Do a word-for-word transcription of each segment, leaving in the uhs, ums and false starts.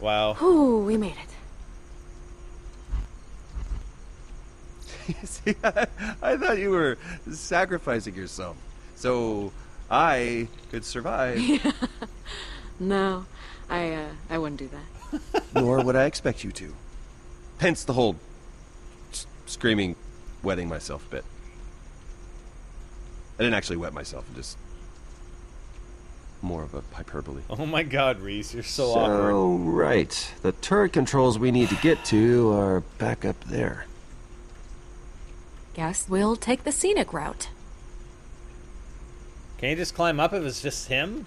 Wow. Ooh, we made it. See, I, I thought you were sacrificing yourself so I could survive. Yeah. No, I, uh, I wouldn't do that. Nor would I expect you to. Hence the whole s screaming, wetting myself bit. I didn't actually wet myself, just more of a hyperbole. Oh my god, Reese, you're so, so awkward. Oh, right. The turret controls we need to get to are back up there. Guess we'll take the scenic route. Can you just climb up if it's just him?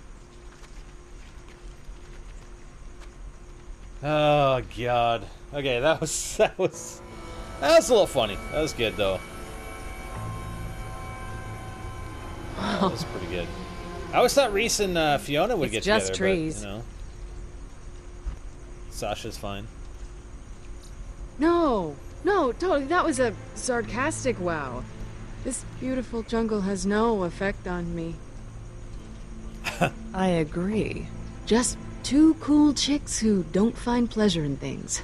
Oh god. Okay, that was that was that was a little funny. That was good though. Wow. That was pretty good. I always thought Reese and uh, Fiona would it's get just together. Trees. But, you know, Sasha's fine. No, no, totally. That was a sarcastic wow. This beautiful jungle has no effect on me. I agree. Just two cool chicks who don't find pleasure in things.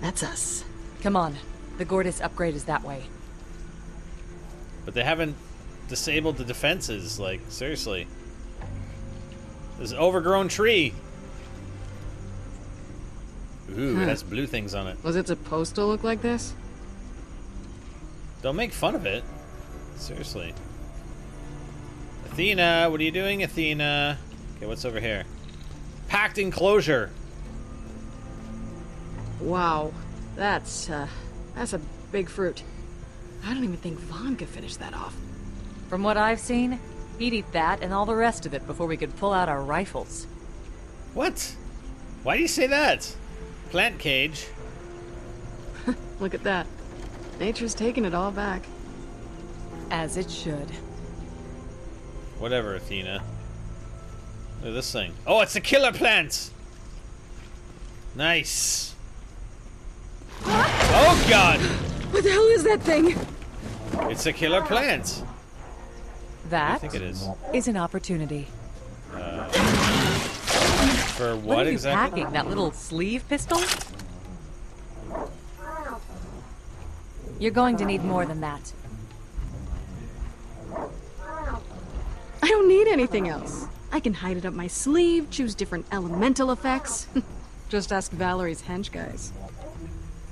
That's us. Come on. The Gortys upgrade is that way. But they haven't disabled the defenses. Like, seriously. There's an overgrown tree. Ooh, huh. It has blue things on it. Was it supposed to look like this? Don't make fun of it. Seriously. Athena, what are you doing, Athena? Okay, what's over here? Packed enclosure. Wow. That's, uh, that's a big fruit. I don't even think Vaughn could finish that off. From what I've seen, he'd eat that and all the rest of it before we could pull out our rifles. What? Why do you say that? Plant cage. Look at that. Nature's taking it all back. As it should. Whatever, Athena. Look at this thing. Oh, it's a killer plant! Nice. Ah! Oh, God! What the hell is that thing? It's a killer plant. That I think it is. Is an opportunity. Uh, for what, what are you exactly? Packing? That little sleeve pistol? You're going to need more than that. I don't need anything else. I can hide it up my sleeve, choose different elemental effects. Just ask Valerie's hench guys.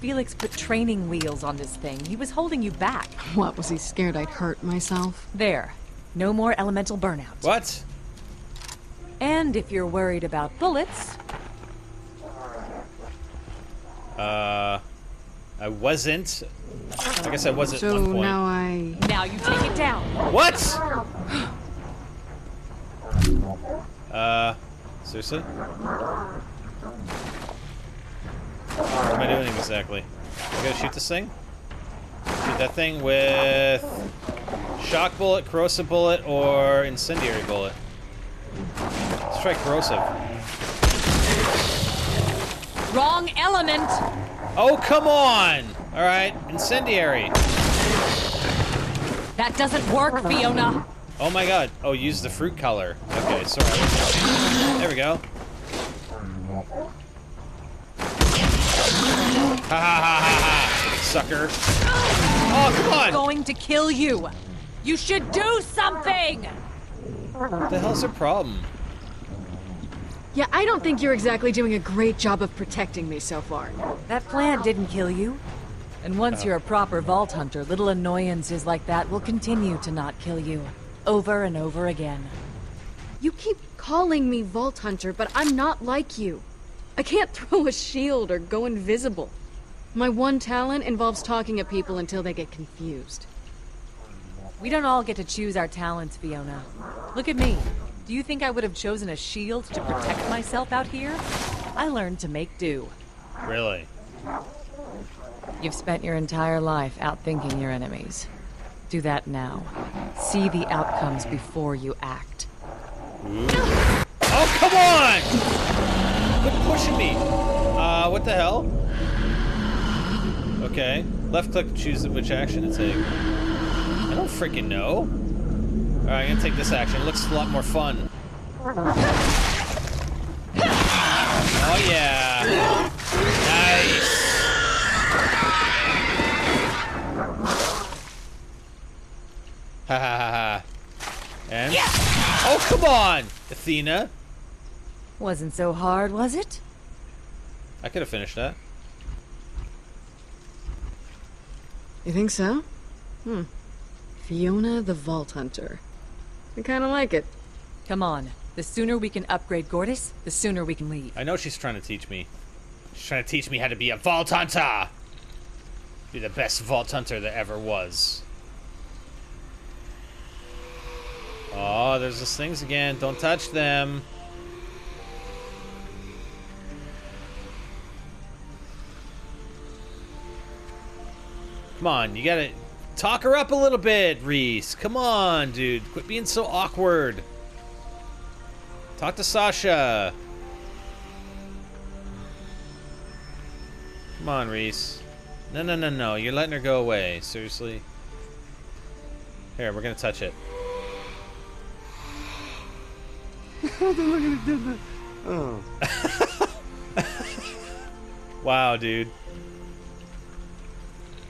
Felix put training wheels on this thing. He was holding you back. What, was he scared I'd hurt myself? There. No more elemental burnout. What? And if you're worried about bullets... Uh... I wasn't. I guess I wasn't at one point. So now I... Now you take it down. What? Uh, seriously? What am I doing exactly? I gotta shoot this thing? Shoot that thing with shock bullet, corrosive bullet, or incendiary bullet. Let's try corrosive. Wrong element! Oh, come on! Alright, incendiary. That doesn't work, Fiona. Oh my god. Oh, use the fruit color. Okay, sorry. There we go. Ha ha ha ha ha! Sucker. Oh, come on! I'm going to kill you. You should do something! What the hell's the problem? Yeah, I don't think you're exactly doing a great job of protecting me so far. That plant didn't kill you. And once oh. you're a proper vault hunter, little annoyances like that will continue to not kill you. Over and over again. You keep calling me vault hunter, but I'm not like you. I can't throw a shield or go invisible. My one talent involves talking at people until they get confused. We don't all get to choose our talents, Fiona. Look at me. Do you think I would have chosen a shield to protect myself out here? I learned to make do. Really? You've spent your entire life outthinking your enemies. Do that now. See the outcomes before you act. Oh, come on! Quit pushing me! Uh, what the hell? Okay. Left click to choose which action to take. I don't freaking know. Alright, I'm gonna take this action. It looks a lot more fun. Oh, Oh yeah! Nice! Ha ha ha ha. And? Yeah. Oh, come on! Athena! Wasn't so hard, was it? I could have finished that. You think so? Hmm. Fiona the Vault Hunter. I kinda like it. Come on. The sooner we can upgrade Gortys, the sooner we can leave. I know she's trying to teach me. She's trying to teach me how to be a Vault Hunter! Be the best Vault Hunter that ever was. Oh, there's those things again. Don't touch them. Come on, you gotta talk her up a little bit, Reese. Come on, dude. Quit being so awkward. Talk to Sasha. Come on, Reese. No, no, no, no. You're letting her go away. Seriously. Here, we're gonna touch it. Oh. Wow, dude.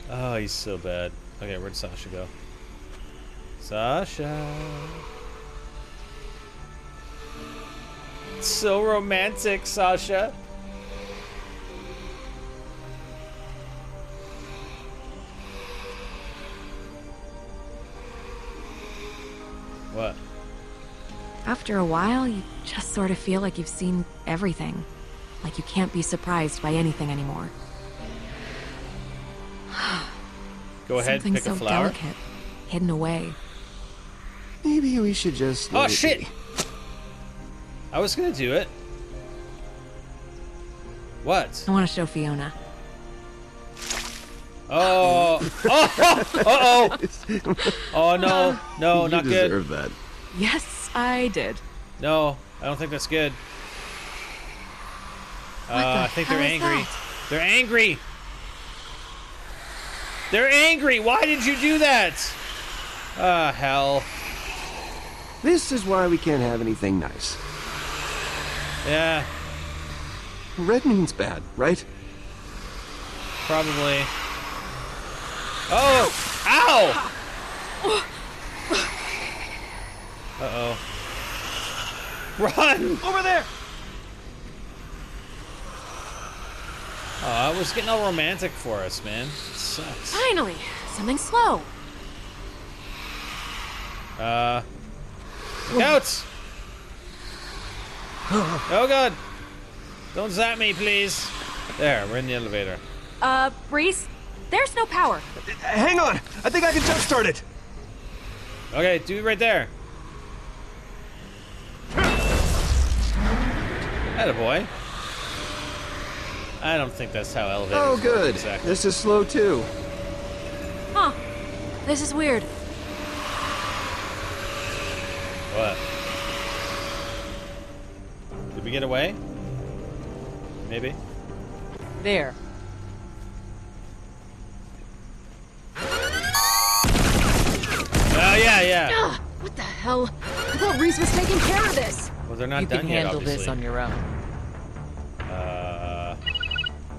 Oh, he's so bad. Okay, where'd Sasha go? Sasha. It's so romantic, Sasha. What? After a while, you just sort of feel like you've seen everything. Like you can't be surprised by anything anymore. Go ahead, something pick so a flower. Delicate, hidden away. Maybe we should just. Oh shit! Be. I was gonna do it. What? I want to show Fiona. Oh! Oh! Uh oh! Oh no! No, you not good. You deserve that. Yes, I did. No, I don't think that's good. Uh, I think they're angry. They're angry. They're angry! Why did you do that? Ah, uh, hell. This is why we can't have anything nice. Yeah. Red means bad, right? Probably. Oh! Ow! Uh-oh. Run! Over there! Oh, I was getting all romantic for us, man. It sucks. Finally, something slow. Uh, out! Oh god! Don't zap me, please. There, we're in the elevator. Uh, Reese, there's no power. Hang on, I think I can jumpstart it. Okay, do it right there. Attaboy. I don't think that's how elevators work. Oh, good. Exactly. This is slow, too. Huh. This is weird. What? Did we get away? Maybe. There. Oh, yeah, yeah. Ugh, what the hell? I thought Reese was taking care of this. Well, they're not you done yet, obviously. You can handle this on your own. Uh...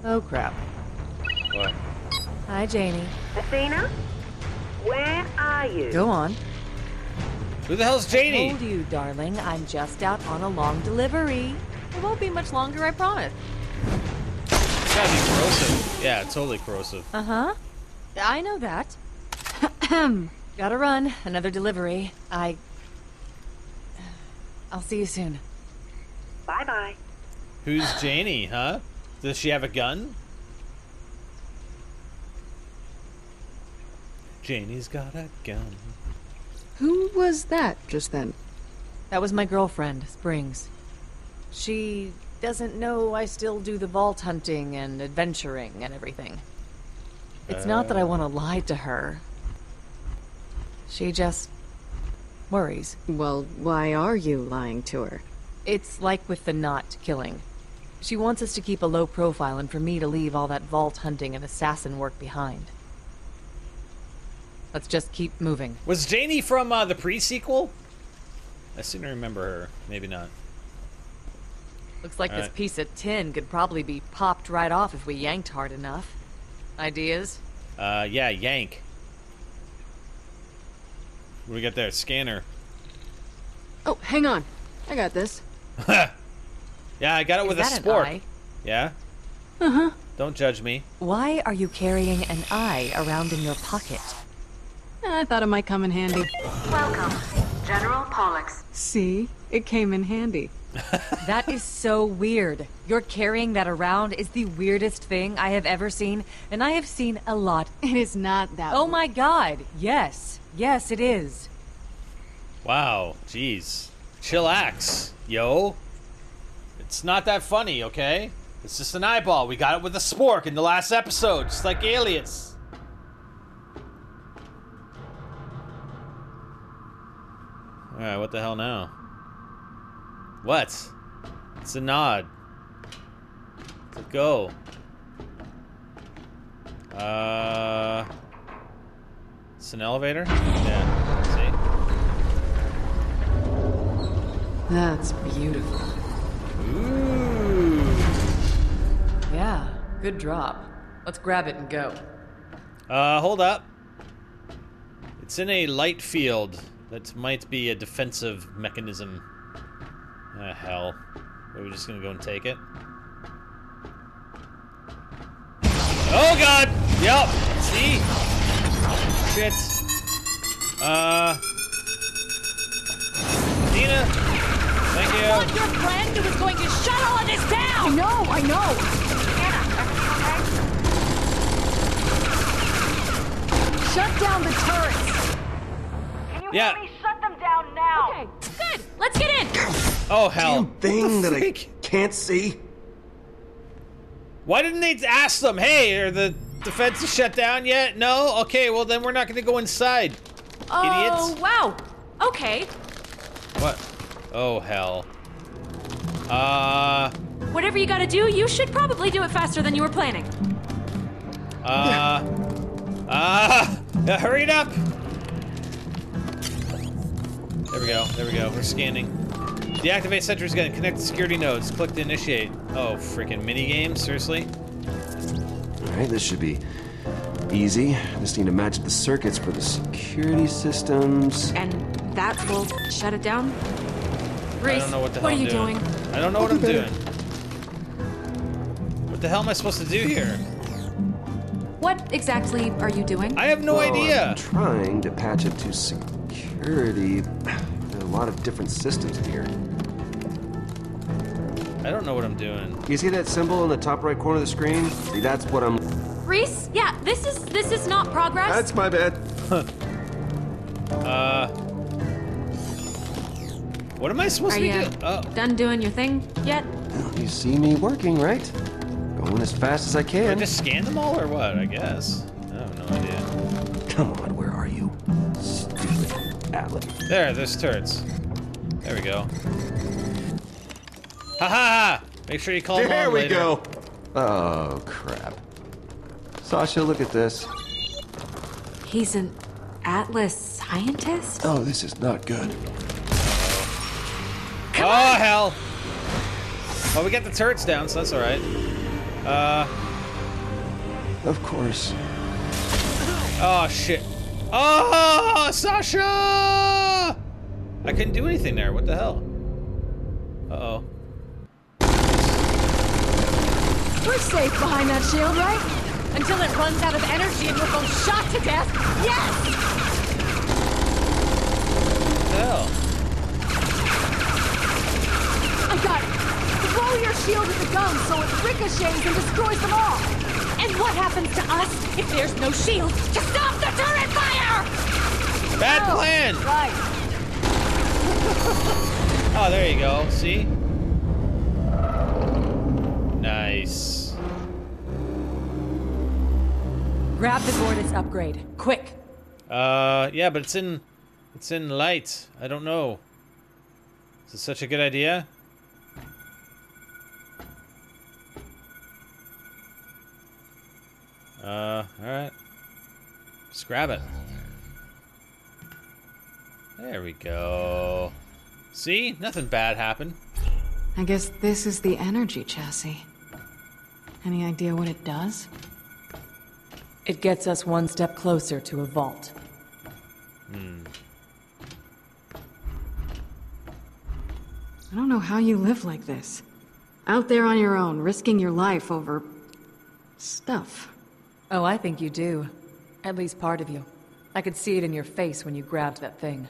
Oh, crap. What? Hi, Janie. Athena? Where are you? Go on. Who the hell's Janie? I told you, darling. I'm just out on a long delivery. It won't be much longer, I promise. It's gotta be corrosive. Yeah, totally corrosive. Uh-huh. I know that. Gotta run. Another delivery. I... I'll see you soon. Bye-bye. Who's Janie, huh? Does she have a gun? Janie's got a gun. Who was that just then? That was my girlfriend, Springs. She doesn't know I still do the vault hunting and adventuring and everything. It's uh... not that I want to lie to her. She just worries. Well, why are you lying to her? It's like with the not killing. She wants us to keep a low profile and for me to leave all that vault hunting and assassin work behind. Let's just keep moving. Was Janie from uh, the pre-sequel? I seem to remember her. Maybe not. Looks like All this right. piece of tin could probably be popped right off if we yanked hard enough. Ideas? Uh, yeah, yank. What do we got there? Scanner. Oh, hang on. I got this. yeah, I got it Is with that a spork. An eye? Yeah? Uh-huh. Don't judge me. Why are you carrying an eye around in your pocket? I thought it might come in handy. Welcome, General Pollux. See? It came in handy. That is so weird. Your carrying that around is the weirdest thing I have ever seen, and I have seen a lot. It is not that. Oh weird. My god. Yes. Yes, it is. Wow. Jeez. Chillax, yo. It's not that funny, okay? It's just an eyeball. We got it with a spork in the last episode, just like Alias. Alright, what the hell now? What? It's a nod. Let's go. Uh... It's an elevator? Yeah, see? That's beautiful. Ooh. Yeah, good drop. Let's grab it and go. Uh, hold up. It's in a light field. That might be a defensive mechanism. Ah, hell. Are we just gonna go and take it? Oh god! Yup! See? Shit. Uh. Nina! Thank you! I want your friend who was going to shut all of this down! I know, I know! Anna, okay? Shut down the turrets! Yeah. Let me shut them down now. Okay, good. Let's get in. Oh hell! Damn thing that I can't see. Why didn't they ask them? Hey, are the defenses shut down yet? No. Okay, well then we're not going to go inside. Oh, idiots. Oh wow. Okay. What? Oh hell. Uh. Whatever you got to do, you should probably do it faster than you were planning. Uh. Ah. uh, uh, hurry it up. There we go, there we go, we're scanning. Deactivate sentry's gun, connect to security nodes, click to initiate. Oh, freaking minigame, seriously? Alright, this should be easy. Just need to match the circuits for the security systems. And that will shut it down? Reese, I don't know what the hell I'm doing. What are you doing? I don't know what I'm doing. What the hell am I supposed to do here? What exactly are you doing? I have no well, idea. I'm trying to patch it to security. A lot of different systems here. I don't know what I'm doing. You see that symbol in the top right corner of the screen? See, that's what I'm. Reese, yeah, this is this is not progress. That's my bad. uh, what am I supposed Are to be doing? Uh, oh. Done doing your thing yet? You see me working, right? Going as fast as I can. Did I just scan them all, or what? I guess. I have no idea. Come on, where are you? Atlas. There, there's turrets. There we go. Ha ha ha! Make sure you call them There we later. Go! Oh, crap. Sasha, look at this. He's an Atlas scientist? Oh, this is not good. Come oh, on. Hell! Well, we got the turrets down, so that's alright. Uh. Of course. Oh, shit. Oh, Sasha! I couldn't do anything there. What the hell? Uh-oh. We're safe behind that shield, right? Until it runs out of energy and we're both shot to death. Yes! What the hell? I got it. Throw your shield at the gun so it ricochets and destroys them all. And what happens to us if there's no shield to stop the turret fire? Bad oh, plan! Right. Oh, there you go. See? Nice. Grab the Gortys upgrade. Quick. Uh, yeah, but it's in... It's in light. I don't know. Is it such a good idea? Uh, alright. Just grab it. There we go. See? Nothing bad happened. I guess this is the energy chassis. Any idea what it does? It gets us one step closer to a vault. Hmm. I don't know how you live like this. Out there on your own, risking your life over... stuff. Oh, I think you do. At least part of you. I could see it in your face when you grabbed that thing.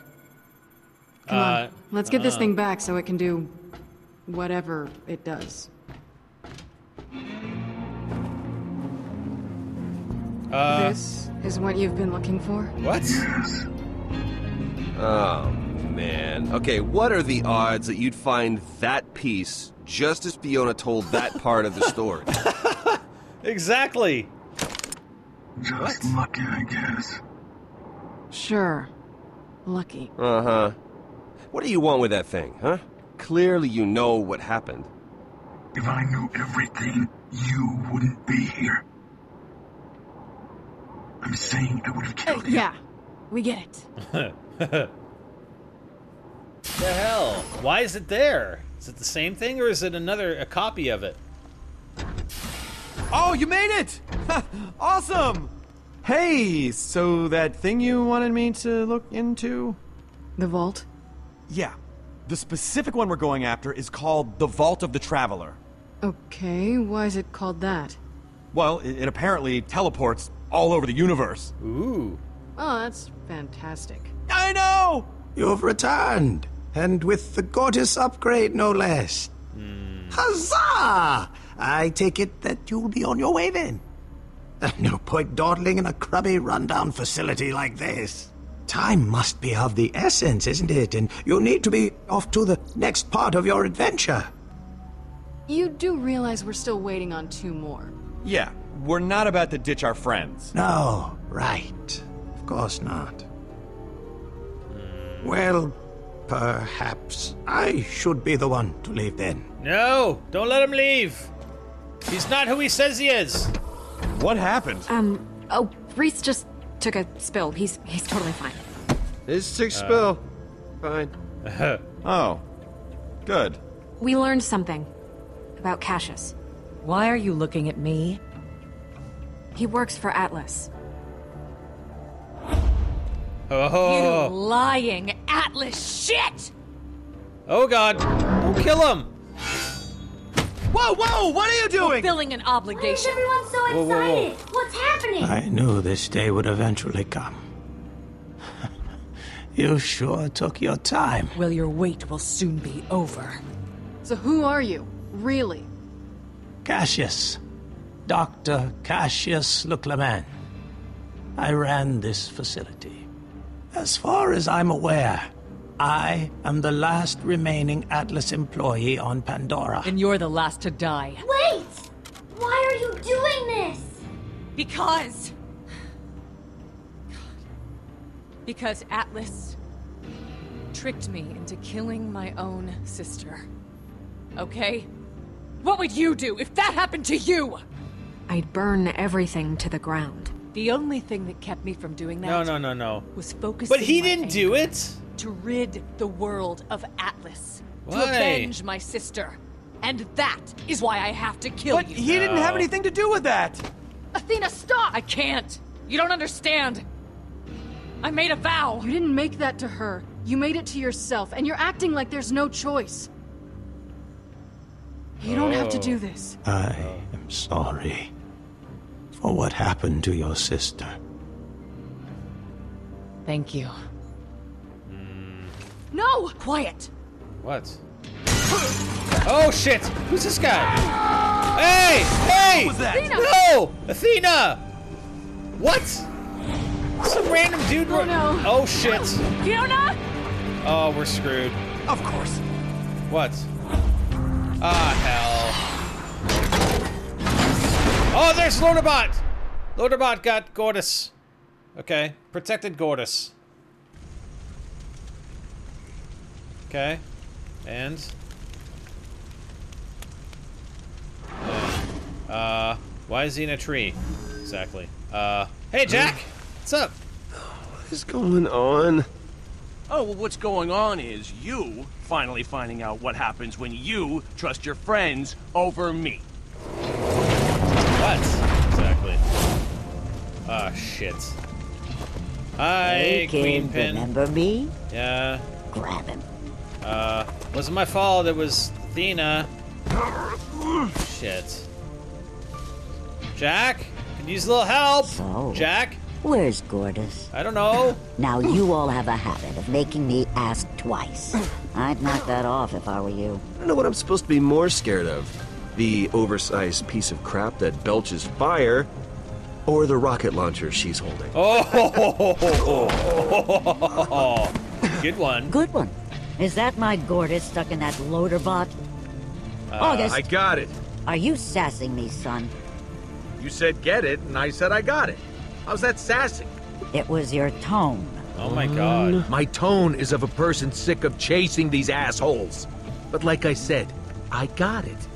Come uh, on, let's get uh, this thing back so it can do... whatever it does. Uh, this is what you've been looking for? What? Oh, man. Okay, what are the odds that you'd find that piece just as Fiona told that part of the story? Exactly. Just what? Lucky, I guess. Sure. Lucky. Uh-huh. What do you want with that thing, huh? Clearly you know what happened. If I knew everything, you wouldn't be here. I'm saying I would have killed uh, you. Yeah, we get it. The hell? Why is it there? Is it the same thing or is it another, a copy of it? Oh, you made it! Awesome! Hey, so that thing you wanted me to look into? The vault? Yeah. The specific one we're going after is called the Vault of the Traveler. Okay, why is it called that? Well, it, it apparently teleports all over the universe. Ooh. Oh, that's fantastic. I know! You've returned, and with the Gortys upgrade, no less. Mm. Huzzah! I take it that you'll be on your way then. No point dawdling in a crummy, rundown facility like this. Time must be of the essence, isn't it? And you need to be off to the next part of your adventure. You do realize we're still waiting on two more. Yeah, we're not about to ditch our friends. No, right. Of course not. Well, perhaps I should be the one to leave then. No, don't let him leave. He's not who he says he is. What happened? Um, oh, Reese just... took a spill. He's he's totally fine. This took uh, spill. Fine. Oh. Good. We learned something about Cassius. Why are you looking at me? He works for Atlas. Oh. You lying Atlas shit! Oh god. Don't kill him! Whoa, whoa, what are you doing? Fulfilling an obligation. Why is everyone so excited? Whoa, whoa, whoa. What's happening? I knew this day would eventually come. You sure took your time. Well, your wait will soon be over. So who are you, really? Cassius. Doctor Cassius Le Cleman. I ran this facility. As far as I'm aware, I am the last remaining Atlas employee on Pandora. And you're the last to die. Wait! Why are you doing this? Because... God. Because Atlas tricked me into killing my own sister. Okay? What would you do if that happened to you? I'd burn everything to the ground. The only thing that kept me from doing that... No, no, no, no. ...was focusing But he didn't do it! ...to rid the world of Atlas. Why? To avenge my sister. And that is why I have to kill but you. But he no. didn't have anything to do with that! Athena, stop! I can't. You don't understand. I made a vow. You didn't make that to her. You made it to yourself, and you're acting like there's no choice. You oh. don't have to do this. I am sorry for what happened to your sister. Thank you. No! Quiet! What? Oh shit! Who's this guy? No! Hey! Hey! What was that? Athena. No! Athena! What? Some random dude. Oh, no. Oh shit! Fiona! Oh, we're screwed. Of course. What? Ah, hell. Oh, there's Lordabot! Lordabot got Gortys. Okay. Protected Gortys. Okay, and uh, uh, why is he in a tree? Exactly. Uh, hey Jack, what's up? What is going on? Oh, well, what's going on is you finally finding out what happens when you trust your friends over me. What? Exactly. Ah, oh, shit. Hi, Queen Pin. Remember me? Yeah. Grab him. Uh, wasn't my fault. It was Athena. Shit. Jack? Could use a little help. So, Jack? Where's Gortys? I don't know. Now you all have a habit of making me ask twice. I'd knock that off if I were you. I don't know what I'm supposed to be more scared of. The oversized piece of crap that belches fire, or the rocket launcher she's holding. Oh! Good one. Good one. Is that my Gortys stuck in that Lordabot? Uh, August! I got it! Are you sassing me, son? You said get it, and I said I got it. How's that sassing? It was your tone. Oh my god. My tone is of a person sick of chasing these assholes. But like I said, I got it.